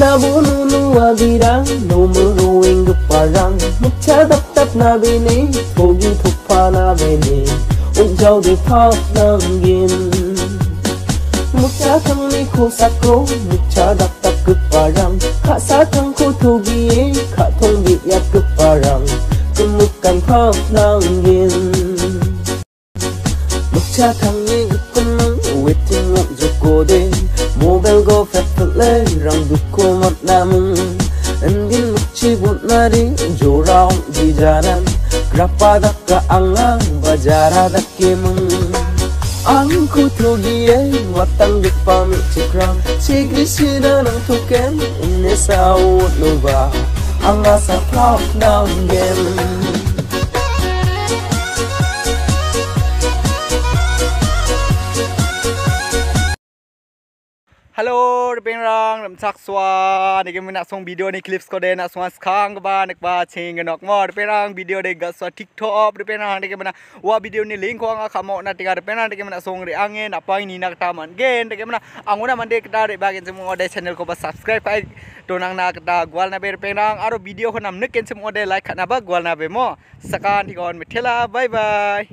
Nabululu abira, no muru ingu parang. Mukha tap tap na bini, thogi thupa na bini. Ujau de thao nangin. Mukha thang ni ko sakro, mukha tap tap gu parang. Khasa thang ko thogi, khathong bi yat gu parang. Kumukan thao nangin. Mukha thang ni gu kunang, waiting ngok joko de. Mobile go phép thật lê, rằng được cô mất nam Anh biết lúc chi buồn na đi, dù rong đi ra nan Grappa đắc cả ăn ngang, và già ra đắc kia mừng Anh khu thô đi ấy, và tăng được ba mươi chiếc gram Chỉ ghi chi đã nắng thô kém, in nế sao út nô vào Anh là sao khóc đau game Hello, pengrang, ramsak swa. Nih kami nak song video ni clips kau deh nak swa sekarang kebah nak bacing nak mod. Pengrang video deh gas swa TikTok. Pengrang nih kami nak wah video ni link kau angkat mau nak tiga. Pengrang nih kami nak song deh angin apa ini nak taman gen. Nih kami nak anguna mandi kita deh bagian semua deh channel kau pas subscribe. Donang nak kita gual na ber pengrang. Aro video kau nak nuken semua deh like nak bah gual na bemo. Sekarang nih kawan, mithela, bye bye.